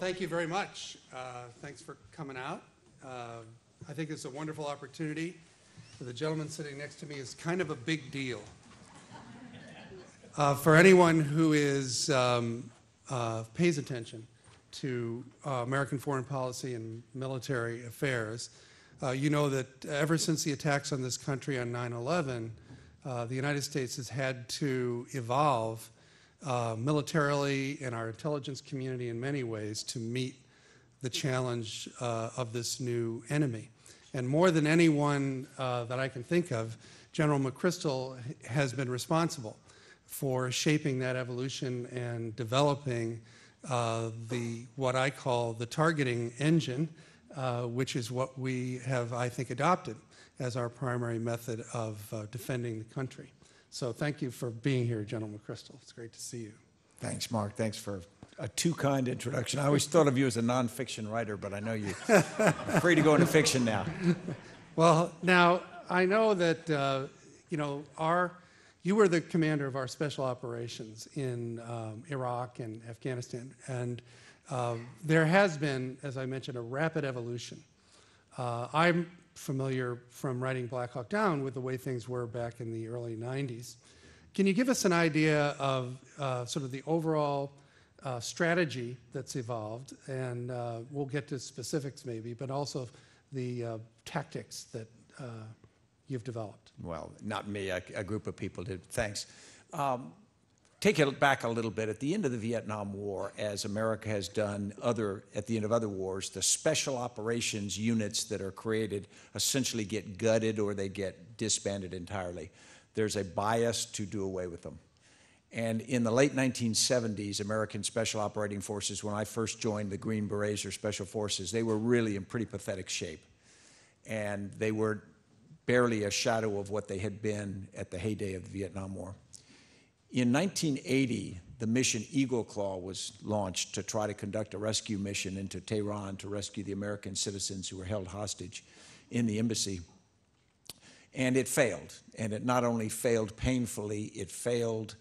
thank you very much. Thanks for coming out. I think it's a wonderful opportunity. The gentleman sitting next to me is kind of a big deal. For anyone who is, pays attention to American foreign policy and military affairs, you know that ever since the attacks on this country on 9/11, the United States has had to evolve militarily and our intelligence community in many ways to meet the challenge of this new enemy. And more than anyone that I can think of, General McChrystal has been responsible for shaping that evolution and developing what I call the targeting engine, which is what we have, I think, adopted as our primary method of defending the country. So thank you for being here, General McChrystal. It's great to see you. Thanks, Mark. Thanks for a too-kind introduction. I always thought of you as a non-fiction writer, but I know you're free to go into fiction now. Well, now, I know that, you know, you were the commander of our special operations in Iraq and Afghanistan, and there has been, as I mentioned, a rapid evolution. I'm familiar from writing Black Hawk Down with the way things were back in the early 90s. Can you give us an idea of sort of the overall strategy that's evolved? And we'll get to specifics maybe, but also the tactics that you've developed. Well, not me, a group of people did. Thanks. Take it back a little bit. At the end of the Vietnam War, as America has done at the end of other wars, the special operations units that are created essentially get gutted or they get disbanded entirely. There's a bias to do away with them. And in the late 1970s, American Special Operating Forces, when I first joined the Green Berets or Special Forces, they were really in pretty pathetic shape. And they were barely a shadow of what they had been at the heyday of the Vietnam War. In 1980, the mission Eagle Claw was launched to try to conduct a rescue mission into Tehran to rescue the American citizens who were held hostage in the embassy. And it failed. And it not only failed painfully, it failed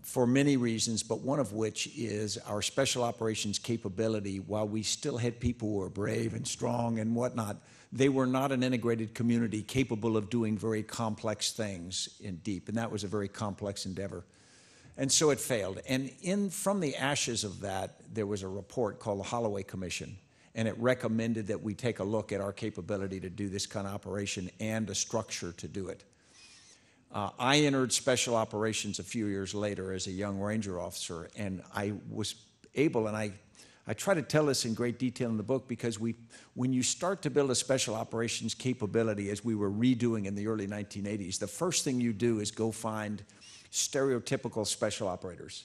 for many reasons, but one of which is our special operations capability. While we still had people who were brave and strong and whatnot, they were not an integrated community capable of doing very complex things in deep, and that was a very complex endeavor. And so it failed. And from the ashes of that, there was a report called the Holloway Commission, and it recommended that we take a look at our capability to do this kind of operation and a structure to do it. I entered special operations a few years later as a young ranger officer, and I was able, and I try to tell this in great detail in the book, because when you start to build a special operations capability, as we were redoing in the early 1980s, the first thing you do is go find stereotypical special operators.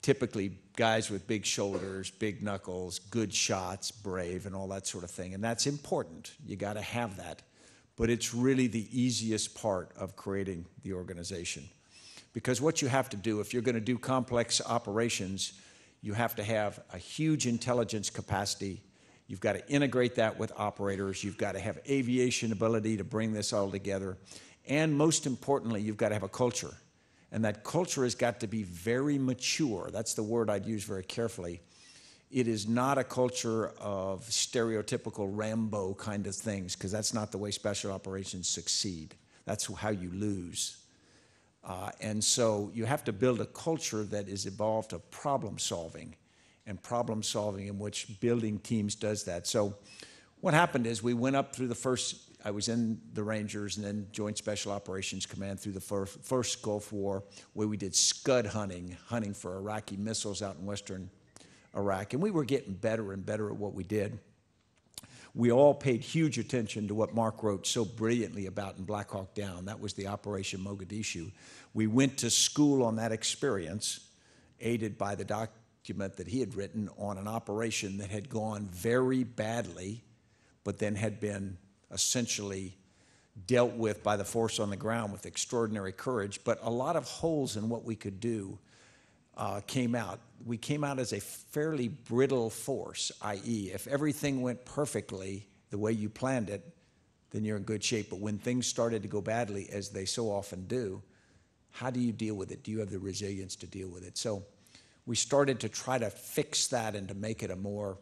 Typically guys with big shoulders, big knuckles, good shots, brave, and all that sort of thing, and that's important. You got to have that. But it's really the easiest part of creating the organization. Because what you have to do, if you're going to do complex operations, you have to have a huge intelligence capacity. You've got to integrate that with operators. You've got to have aviation ability to bring this all together. And most importantly, you've got to have a culture. And that culture has got to be very mature. That's the word I'd use very carefully. It is not a culture of stereotypical Rambo kind of things, because that's not the way special operations succeed. That's how you lose. And so you have to build a culture that is evolved of problem solving in which building teams does that. So what happened is we went up through the first, I was in the Rangers and then Joint Special Operations Command through the first Gulf War, where we did scud hunting, hunting for Iraqi missiles out in western Iraq, and we were getting better and better at what we did. We all paid huge attention to what Mark wrote so brilliantly about in Black Hawk Down. That was the Operation Mogadishu. We went to school on that experience, aided by the document that he had written on an operation that had gone very badly, but then had been essentially dealt with by the force on the ground with extraordinary courage, but a lot of holes in what we could do. Came out. We came out as a fairly brittle force, i.e., if everything went perfectly the way you planned it, then you're in good shape. But when things started to go badly, as they so often do, how do you deal with it? Do you have the resilience to deal with it? So we started to try to fix that and to make it a more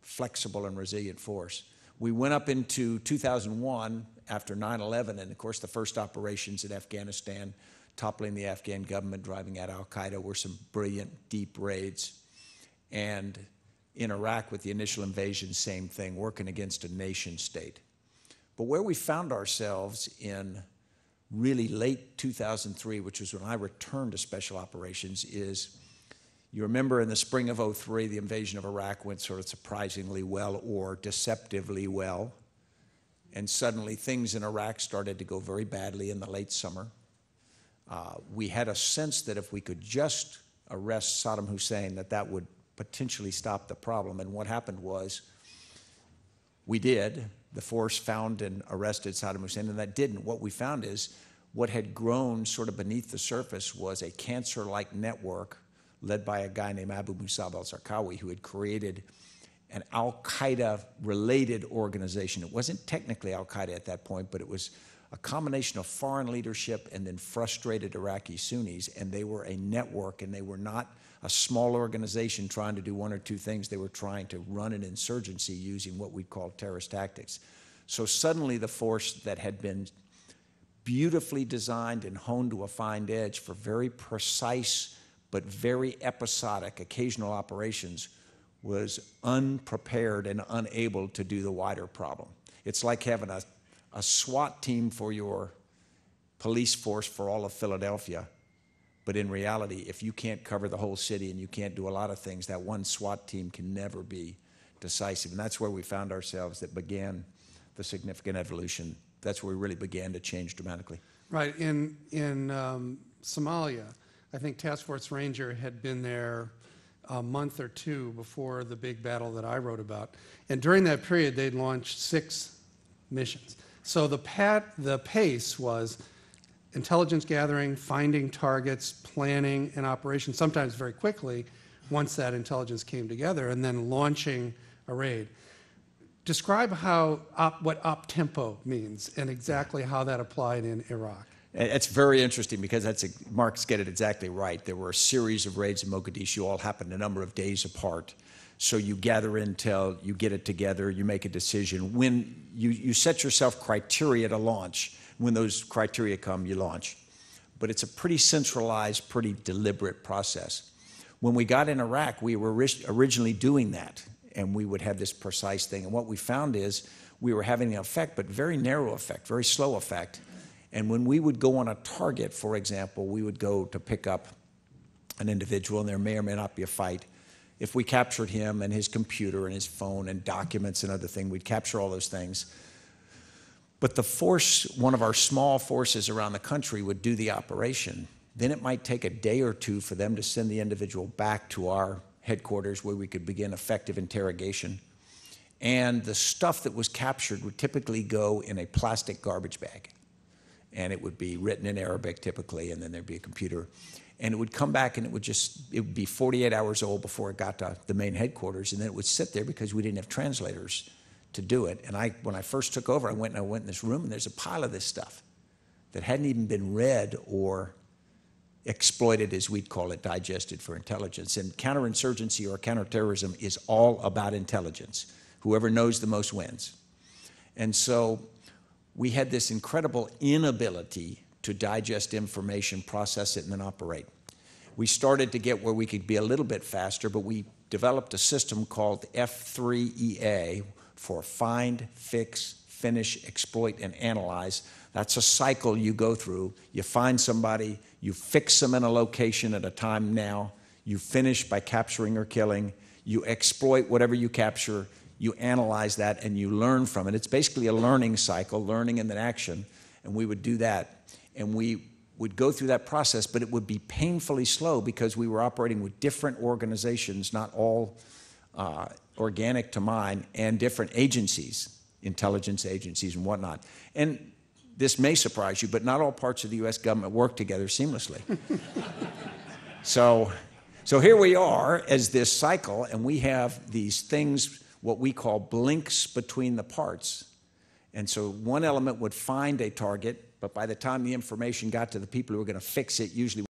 flexible and resilient force. We went up into 2001 after 9/11, and of course the first operations in Afghanistan, toppling the Afghan government, driving out al-Qaeda, were some brilliant deep raids. And in Iraq with the initial invasion, same thing, working against a nation state. But where we found ourselves in really late 2003, which was when I returned to special operations, is you remember in the spring of '03, the invasion of Iraq went sort of surprisingly well or deceptively well. And suddenly things in Iraq started to go very badly in the late summer. We had a sense that if we could just arrest Saddam Hussein, that would potentially stop the problem. And what happened was we did. The force found and arrested Saddam Hussein, and that didn't. What we found is what had grown sort of beneath the surface was a cancer-like network led by a guy named Abu Musab al Zarqawi, who had created an al-Qaeda-related organization. It wasn't technically al-Qaeda at that point, but it was a combination of foreign leadership and then frustrated Iraqi Sunnis, and they were a network, and they were not a small organization trying to do one or two things. They were trying to run an insurgency using what we'd call terrorist tactics. So suddenly the force that had been beautifully designed and honed to a fine edge for very precise but very episodic occasional operations was unprepared and unable to do the wider problem. It's like having a SWAT team for your police force for all of Philadelphia. But in reality, if you can't cover the whole city and you can't do a lot of things, that one SWAT team can never be decisive. And that's where we found ourselves. That began the significant evolution. That's where we really began to change dramatically. Right. In Somalia, I think Task Force Ranger had been there a month or two before the big battle that I wrote about. And during that period, they'd launched 6 missions. So the pace was intelligence gathering, finding targets, planning an operation, sometimes very quickly, once that intelligence came together, and then launching a raid. Describe how what op-tempo means and exactly how that applied in Iraq. It's very interesting because Mark's got it exactly right. There were a series of raids in Mogadishu, all happened a number of days apart. So you gather intel, you get it together, you make a decision. When you set yourself criteria to launch, when those criteria come, you launch. But it's a pretty centralized, pretty deliberate process. When we got in Iraq, we were originally doing that, and we would have this precise thing. And what we found is we were having an effect, but very narrow effect, very slow effect. And when we would go on a target, for example, we would go to pick up an individual, and there may or may not be a fight. If we captured him and his computer and his phone and documents and other things, we'd capture all those things. But the force, one of our small forces around the country, would do the operation. Then it might take a day or two for them to send the individual back to our headquarters where we could begin effective interrogation. And the stuff that was captured would typically go in a plastic garbage bag. And it would be written in Arabic typically, and then there'd be a computer. And it would come back and it would be 48 hours old before it got to the main headquarters, and then it would sit there because we didn't have translators to do it. And when I first took over, I went in this room, and there's a pile of this stuff that hadn't even been read or exploited, as we'd call it, digested for intelligence. And counterinsurgency or counterterrorism is all about intelligence. Whoever knows the most wins. And so we had this incredible inability to digest information, process it, and then operate. We started to get where we could be a little bit faster, but we developed a system called F3EA, for find, fix, finish, exploit, and analyze. That's a cycle you go through. You find somebody, you fix them in a location at a time now, you finish by capturing or killing, you exploit whatever you capture, you analyze that, and you learn from it. It's basically a learning cycle, learning and then action, and we would do that. And we would go through that process, but it would be painfully slow because we were operating with different organizations, not all organic to mine, and different agencies, intelligence agencies and whatnot. And this may surprise you, but not all parts of the U.S. government work together seamlessly. So here we are as this cycle, and we have these things, what we call blinks between the parts. And so one element would find a target, but by the time the information got to the people who were going to fix it, usually